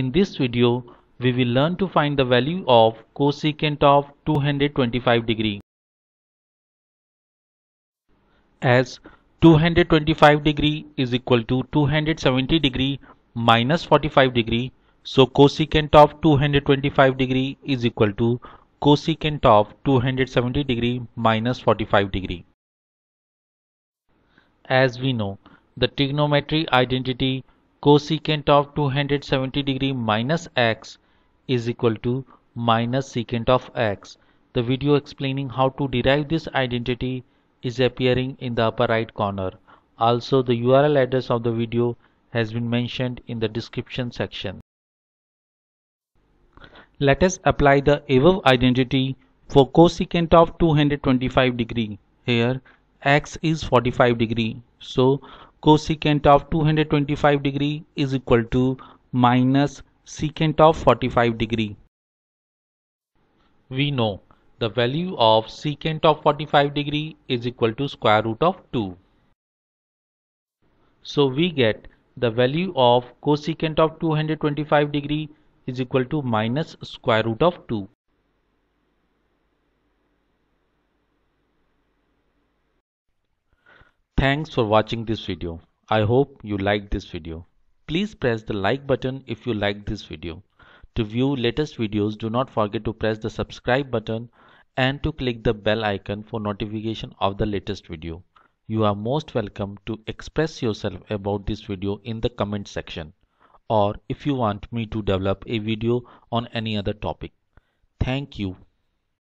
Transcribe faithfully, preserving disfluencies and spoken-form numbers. In this video, we will learn to find the value of cosecant of two hundred twenty-five degrees. As two hundred twenty-five degree is equal to two hundred seventy degree minus forty-five degree, so cosecant of two hundred twenty-five degree is equal to cosecant of two hundred seventy degree minus forty-five degree. As we know, the trigonometry identity cosecant of two hundred seventy degree minus x is equal to minus secant of x. The video explaining how to derive this identity is appearing in the upper right corner. Also, the U R L address of the video has been mentioned in the description section. Let us apply the above identity for cosecant of two hundred twenty-five degree. Here x is forty-five degree, so cosecant of two hundred twenty-five degree is equal to minus secant of forty-five degree. We know the value of secant of forty-five degree is equal to square root of two. So we get the value of cosecant of two hundred twenty-five degree is equal to minus square root of two. Thanks for watching this video. I hope you liked this video. Please press the like button if you liked this video. To view latest videos, do not forget to press the subscribe button and to click the bell icon for notification of the latest video. You are most welcome to express yourself about this video in the comment section, or if you want me to develop a video on any other topic. Thank you.